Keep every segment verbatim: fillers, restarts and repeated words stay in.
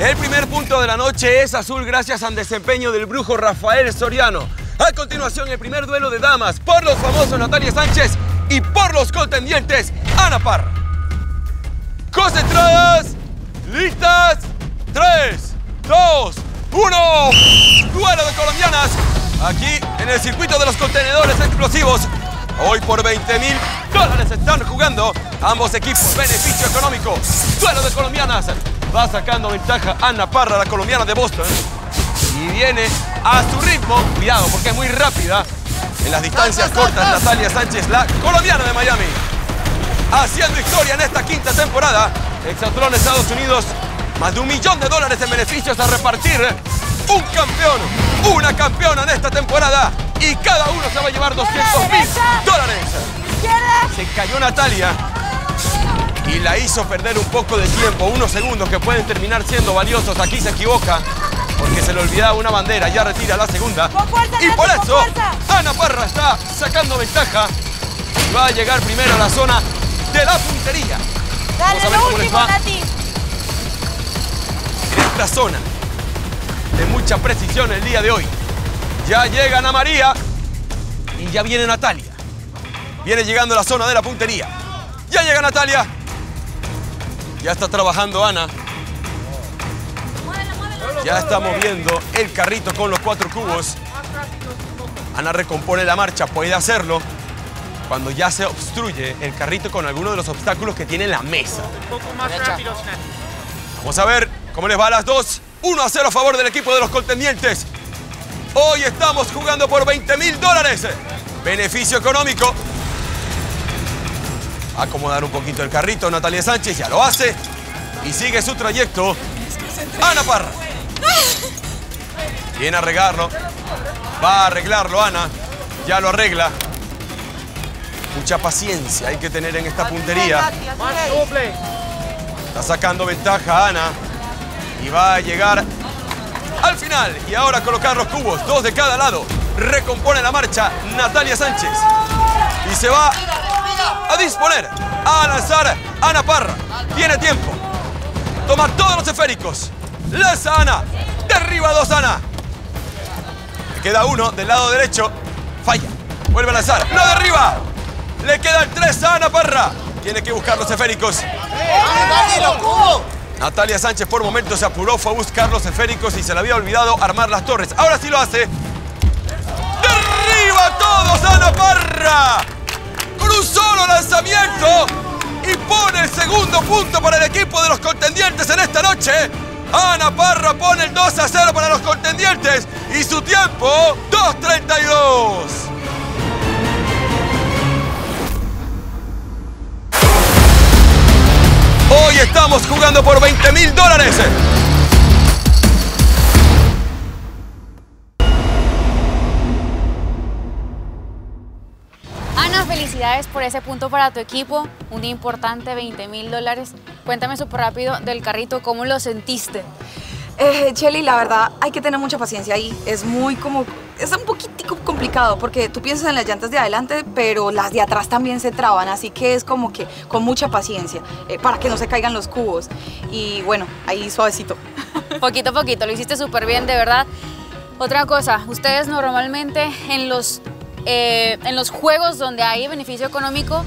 El primer punto de la noche es azul gracias al desempeño del brujo Rafael Soriano. A continuación, el primer duelo de damas por los famosos Natalia Sánchez y por los contendientes Ana Parra. Concentradas, listas, tres, dos, uno. Duelo de colombianas aquí en el circuito de los contenedores explosivos. Hoy por veinte mil dólares están jugando ambos equipos, beneficio económico. Duelo de colombianas. Va sacando ventaja Ana Parra, la colombiana de Boston. Y viene a su ritmo. Cuidado, porque es muy rápida. En las distancias cortas, Natalia Sánchez, la colombiana de Miami. Haciendo historia en esta quinta temporada. Exatlón, Estados Unidos. Más de un millón de dólares en beneficios a repartir. Un campeón, una campeona en esta temporada. Y cada uno se va a llevar doscientos mil dólares. Se cayó Natalia. Y la hizo perder un poco de tiempo, unos segundos que pueden terminar siendo valiosos. Aquí se equivoca porque se le olvidaba una bandera, ya retira la segunda. Fuerza, y por eso fuerza. Ana Parra está sacando ventaja y va a llegar primero a la zona de la puntería. Dale, vamos a ver cómo les va. En esta zona de mucha precisión el día de hoy. Ya llega Ana María y ya viene Natalia. Viene llegando a la zona de la puntería. Ya llega Natalia. Ya está trabajando Ana. Ya está moviendo el carrito con los cuatro cubos. Ana recompone la marcha, puede hacerlo cuando ya se obstruye el carrito con alguno de los obstáculos que tiene la mesa. Vamos a ver cómo les va a las dos. uno a cero a favor del equipo de los contendientes. Hoy estamos jugando por veinte mil dólares. Beneficio económico. Acomodar un poquito el carrito, Natalia Sánchez ya lo hace y sigue su trayecto. Ana Parra viene a arreglarlo, va a arreglarlo Ana, ya lo arregla. Mucha paciencia hay que tener en esta puntería. Está sacando ventaja Ana y va a llegar al final. Y ahora a colocar los cubos, dos de cada lado. Recompone la marcha Natalia Sánchez y se va a disponer, a lanzar Ana Parra. Tiene tiempo. Toma todos los esféricos. Lanza Ana. Derriba dos Ana. Le queda uno del lado derecho. Falla. Vuelve a lanzar. ¡Lo derriba! Le quedan tres a Ana Parra. Tiene que buscar los esféricos. Natalia Sánchez por momentos se apuró, fue a buscar los esféricos y se le había olvidado armar las torres. Ahora sí lo hace. ¡Derriba a todos Ana Parra! Con un solo lanzamiento y pone el segundo punto para el equipo de los contendientes en esta noche. Ana Parra pone el dos a cero para los contendientes y su tiempo dos treinta y dos. Hoy estamos jugando por veinte mil dólares. Felicidades por ese punto para tu equipo, un importante veinte mil dólares. Cuéntame súper rápido del carrito, ¿cómo lo sentiste? Eh, Chely, la verdad, hay que tener mucha paciencia ahí. Es muy como, es un poquitico complicado porque tú piensas en las llantas de adelante, pero las de atrás también se traban, así que es como que con mucha paciencia eh, para que no se caigan los cubos. Y bueno, ahí suavecito. Poquito a poquito, lo hiciste súper bien, de verdad. Otra cosa, ustedes normalmente en los... Eh, en los juegos donde hay beneficio económico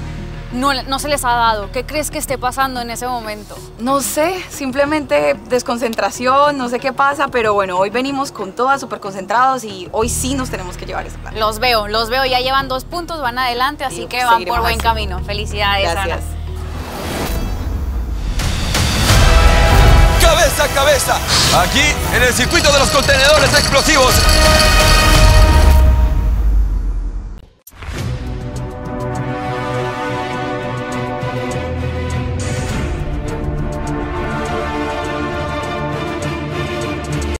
no, no se les ha dado. ¿Qué crees que esté pasando en ese momento? No sé, simplemente desconcentración, no sé qué pasa, pero bueno, hoy venimos con todas súper concentrados y hoy sí nos tenemos que llevar ese plan. Los veo, los veo, ya llevan dos puntos, van adelante, así sí, que van por buen así. camino. Felicidades, gracias. Ana. Cabeza a cabeza, aquí en el circuito de los contenedores explosivos.